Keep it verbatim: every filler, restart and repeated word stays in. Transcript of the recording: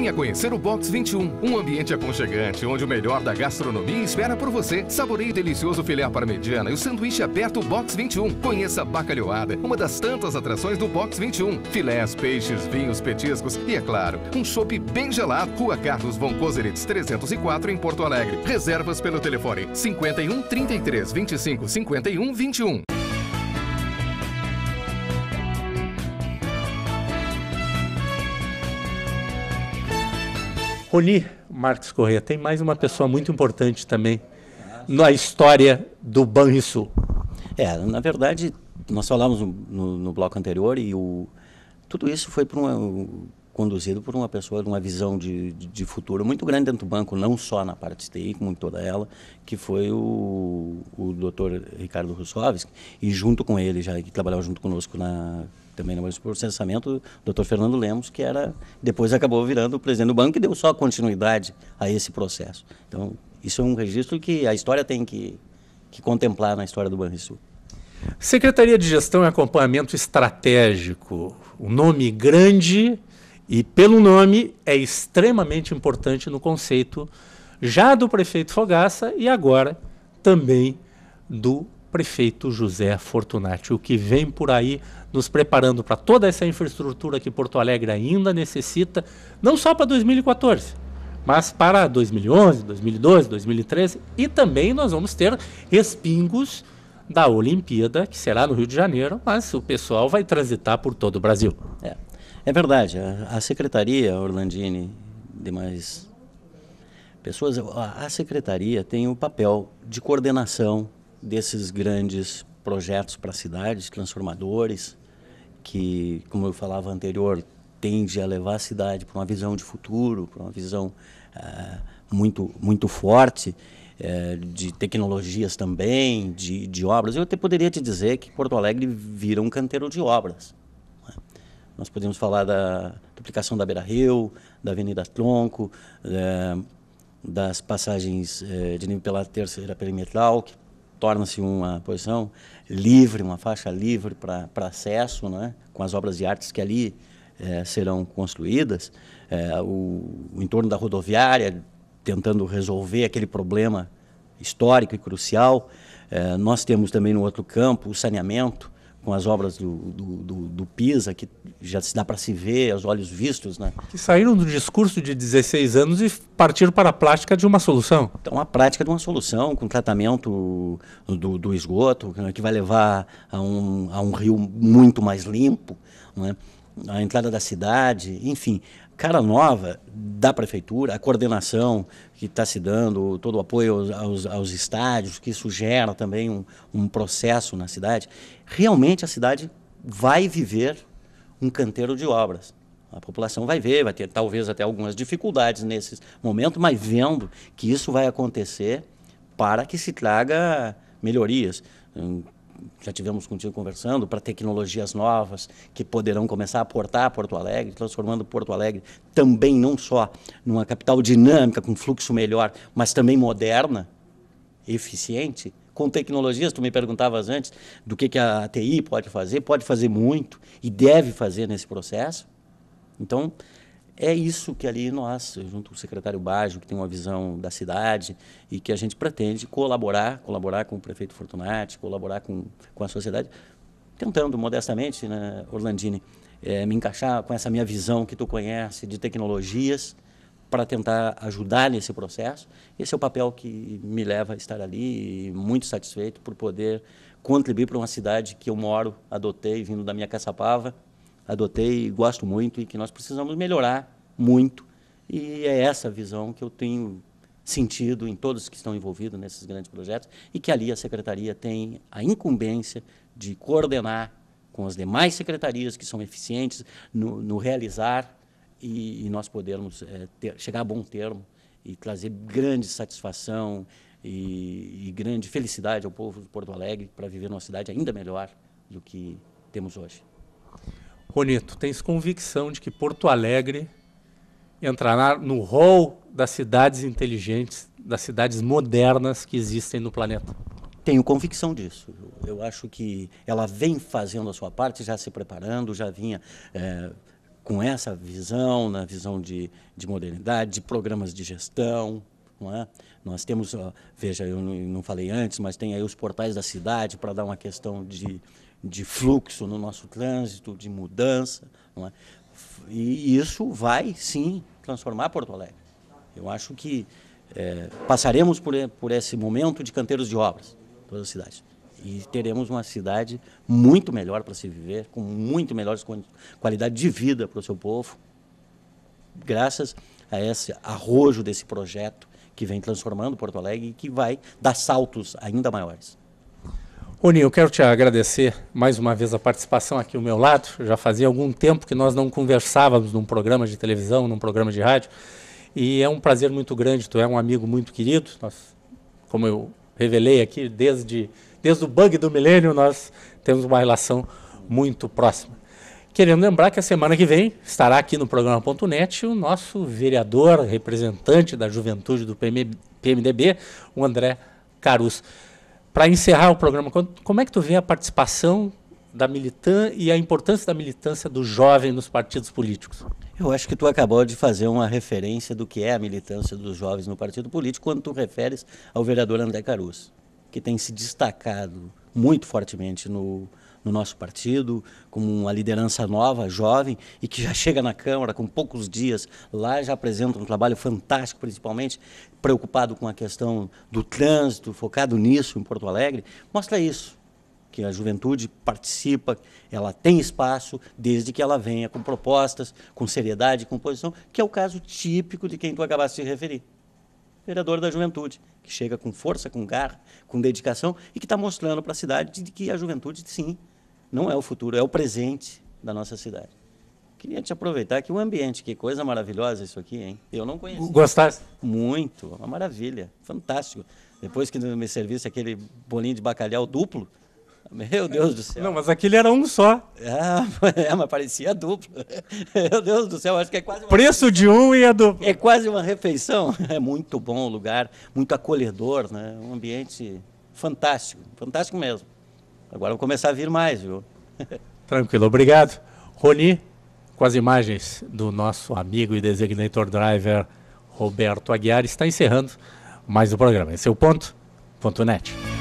Venha conhecer o Box vinte e um, um ambiente aconchegante, onde o melhor da gastronomia espera por você. Saboreie delicioso filé à parmegiana e o sanduíche aberto Box vinte e um. Conheça a bacalhoada, uma das tantas atrações do Box vinte e um. Filés, peixes, vinhos, petiscos e, é claro, um chopp bem gelado. Rua Carlos von Koseritz, trezentos e quatro, em Porto Alegre. Reservas pelo telefone cinquenta e um, trinta e três, vinte e cinco, cinquenta e um, vinte e um. Roni Marques Corrêa, tem mais uma pessoa muito importante também na história do Banrisul. É, na verdade, nós falamos no, no bloco anterior e o, tudo isso foi por uma, conduzido por uma pessoa, uma visão de, de, de futuro muito grande dentro do banco, não só na parte de T I, como em toda ela, que foi o, o doutor Ricardo Russovski, e junto com ele, já que trabalhava junto conosco na... também no processamento, o doutor Fernando Lemos, que era, depois acabou virando o presidente do banco, que deu só continuidade a esse processo. Então, isso é um registro que a história tem que, que contemplar na história do Banrisul. Secretaria de Gestão e Acompanhamento Estratégico, um nome grande e, pelo nome, é extremamente importante no conceito já do prefeito Fogaça e agora também do prefeito José Fortunati, o que vem por aí nos preparando para toda essa infraestrutura que Porto Alegre ainda necessita, não só para dois mil e quatorze, mas para dois mil e onze, dois mil e doze, dois mil e treze, e também nós vamos ter respingos da Olimpíada, que será no Rio de Janeiro, mas o pessoal vai transitar por todo o Brasil. É, é verdade, a, a Secretaria, Orlandini, demais pessoas, a, a Secretaria tem o papel de coordenação desses grandes projetos para cidades, transformadores, que, como eu falava anterior, tende a levar a cidade para uma visão de futuro, para uma visão uh, muito, muito forte, uh, de tecnologias também, de, de obras. Eu até poderia te dizer que Porto Alegre vira um canteiro de obras. Nós podemos falar da duplicação da Beira Rio, da Avenida Tronco, uh, das passagens uh, de nível pela Terceira Perimetral, que torna-se uma posição livre, uma faixa livre para acesso, né, com as obras de artes que ali é, serão construídas. É, o, o entorno da rodoviária, tentando resolver aquele problema histórico e crucial. É, nós temos também no outro campo o saneamento, com as obras do, do, do, do Pisa, que já se dá para se ver, aos olhos vistos, né? Que saíram do discurso de dezesseis anos e partiram para a prática de uma solução. Então, a prática de uma solução, com tratamento do, do esgoto, que vai levar a um, a um rio muito mais limpo, né? A entrada da cidade, enfim, cara nova da prefeitura, a coordenação que está se dando, todo o apoio aos, aos, aos estádios, que isso gera também um, um processo na cidade. Realmente a cidade vai viver um canteiro de obras. A população vai ver, vai ter talvez até algumas dificuldades nesse momento, mas vendo que isso vai acontecer para que se traga melhorias. Já tivemos contigo conversando para tecnologias novas que poderão começar a aportar Porto Alegre, transformando Porto Alegre também não só numa capital dinâmica, com fluxo melhor, mas também moderna, eficiente, com tecnologias. Tu me perguntavas antes do que, que a T I pode fazer, pode fazer muito e deve fazer nesse processo. Então, é isso que ali nós, junto com o secretário Baggio, que tem uma visão da cidade e que a gente pretende colaborar, colaborar com o prefeito Fortunati, colaborar com, com a sociedade, tentando modestamente, né, Orlandini, é, me encaixar com essa minha visão que tu conhece de tecnologias para tentar ajudar nesse processo. Esse é o papel que me leva a estar ali e muito satisfeito por poder contribuir para uma cidade que eu moro, adotei, vindo da minha Caçapava, adotei, gosto muito e que nós precisamos melhorar muito. E é essa visão que eu tenho sentido em todos que estão envolvidos nesses grandes projetos e que ali a Secretaria tem a incumbência de coordenar com as demais secretarias que são eficientes no, no realizar e, e nós podermos é, ter, chegar a bom termo e trazer grande satisfação e, e grande felicidade ao povo de Porto Alegre para viver numa cidade ainda melhor do que temos hoje. Roni, tu tens convicção de que Porto Alegre entrará no hall das cidades inteligentes, das cidades modernas que existem no planeta? Tenho convicção disso. Eu acho que ela vem fazendo a sua parte, já se preparando, já vinha é, com essa visão, na visão de, de modernidade, de programas de gestão. Não é? Nós temos, veja, eu não falei antes, mas tem aí os portais da cidade para dar uma questão de, de fluxo no nosso trânsito, de mudança. Não é? E isso vai, sim, transformar Porto Alegre. Eu acho que é, passaremos por, por esse momento de canteiros de obras, todas as cidades. E teremos uma cidade muito melhor para se viver, com muito melhor qualidade de vida para o seu povo, graças a esse arrojo desse projeto que vem transformando Porto Alegre e que vai dar saltos ainda maiores. Roni, eu quero te agradecer mais uma vez a participação aqui ao meu lado. Já fazia algum tempo que nós não conversávamos num programa de televisão, num programa de rádio, e é um prazer muito grande. Tu é um amigo muito querido. Nós, como eu revelei aqui, desde... Desde o bug do milênio, nós temos uma relação muito próxima. Querendo lembrar que a semana que vem estará aqui no programa PontoNet o nosso vereador, representante da juventude do P M D B, o André Caruso. Para encerrar o programa, como é que tu vê a participação da militância e a importância da militância do jovem nos partidos políticos? Eu acho que tu acabou de fazer uma referência do que é a militância dos jovens no partido político quando tu referes ao vereador André Caruso, que tem se destacado muito fortemente no, no nosso partido, como uma liderança nova, jovem, e que já chega na Câmara com poucos dias, lá já apresenta um trabalho fantástico, principalmente preocupado com a questão do trânsito, focado nisso em Porto Alegre. Mostra isso, que a juventude participa, ela tem espaço, desde que ela venha com propostas, com seriedade, com posição, que é o caso típico de quem tu acabaste de referir. Vereador da juventude, que chega com força, com garra, com dedicação e que está mostrando para a cidade de que a juventude, sim, não é o futuro, é o presente da nossa cidade. Queria te aproveitar que o ambiente, que coisa maravilhosa isso aqui, hein? Eu não conhecia. Gostaste? Muito, uma maravilha, fantástico. Depois que me servisse aquele bolinho de bacalhau duplo, meu Deus do céu. Não, mas aquele era um só. Ah, é, mas parecia duplo. Meu Deus do céu, acho que é quase... Uma... Preço de um e a duplo. É quase uma refeição. É muito bom o lugar, muito acolhedor, né? Um ambiente fantástico, fantástico mesmo. Agora vou começar a vir mais, viu? Tranquilo, obrigado. Roni, com as imagens do nosso amigo e designator driver Roberto Aguiar, está encerrando mais o programa. Esse é o Ponto, PontoNet.